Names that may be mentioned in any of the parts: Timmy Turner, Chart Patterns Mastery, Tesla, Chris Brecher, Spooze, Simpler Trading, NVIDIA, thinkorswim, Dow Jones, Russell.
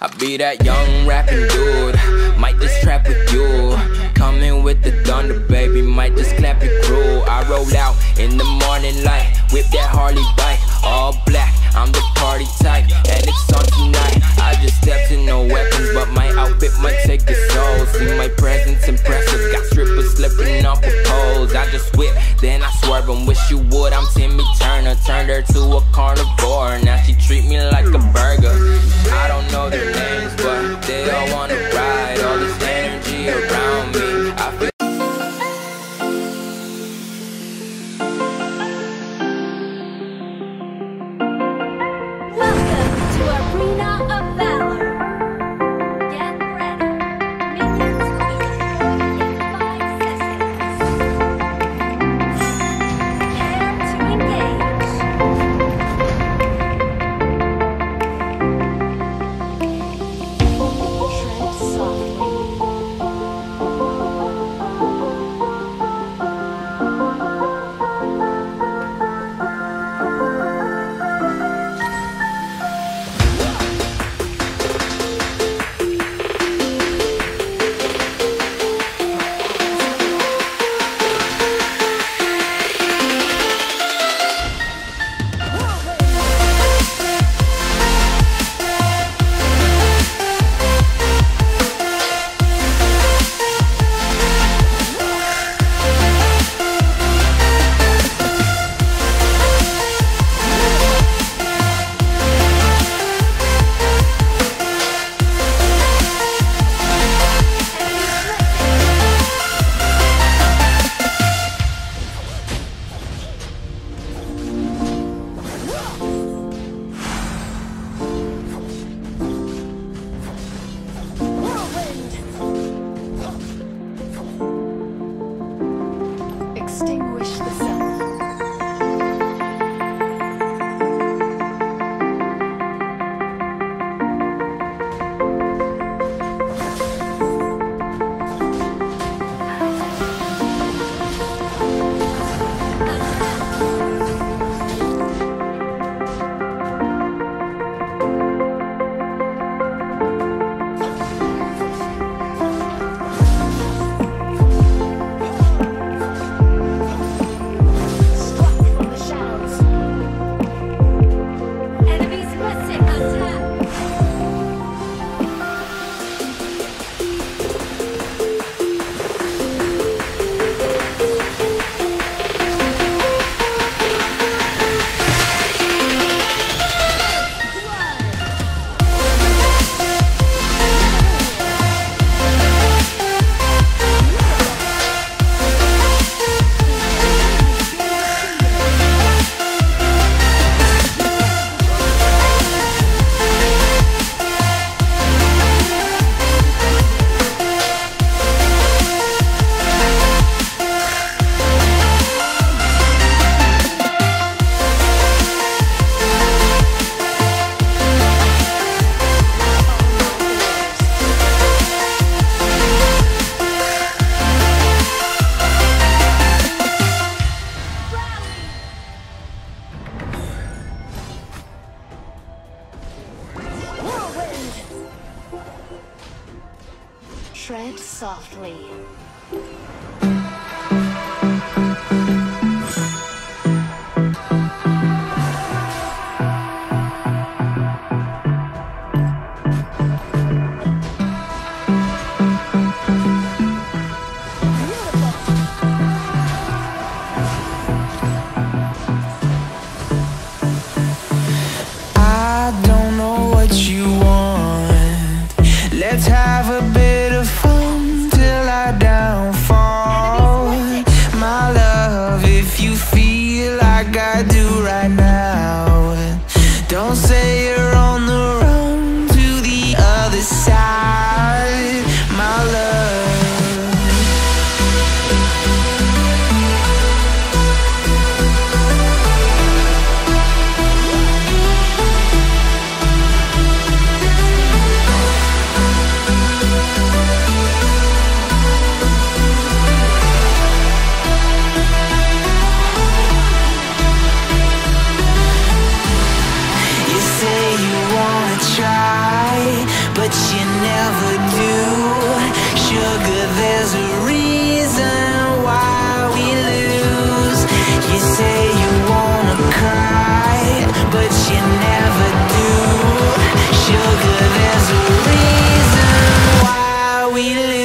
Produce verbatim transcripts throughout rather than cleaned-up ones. I be that young rapping dude, might just trap with you. Coming with the thunder, baby, might just clap your crew. I roll out in the morning light, whip that Harley bike, all black, I'm the party type, and it's on tonight. I just stepped in, no weapons, but my outfit might take the soul. See my presence impressive, got strippers slipping off with poles. I just whip, then I swerve and wish you would. I'm Timmy Turner, turned her to a carnivore. Now she treat me like a burger. I don't know their names, but they all wanna ride. All this energy around me, I feel. Extinguish the sun. Tread softly. I don't know what you want. Let's have a bit what you never do. Sugar, there's a reason why we lose. You say you wanna cry, but you never do. Sugar, there's a reason why we lose.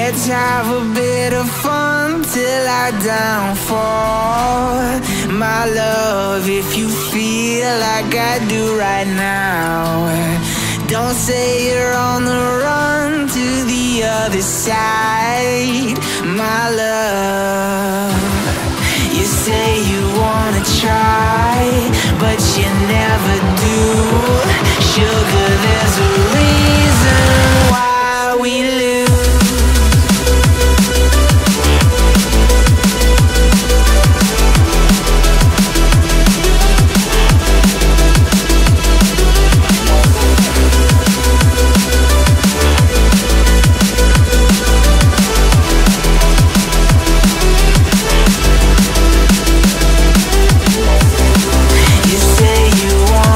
Let's have a bit of fun till I downfall. My love, if you feel like I do right now, don't say you're on the run to the other side. My love, you say you wanna try, but you never do. Sugar, there's a reason why we lose. You say you want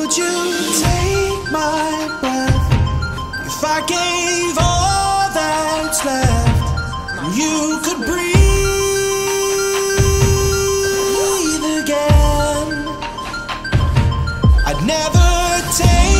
Would you take my breath if I gave all that's left? You could breathe again. I'd never take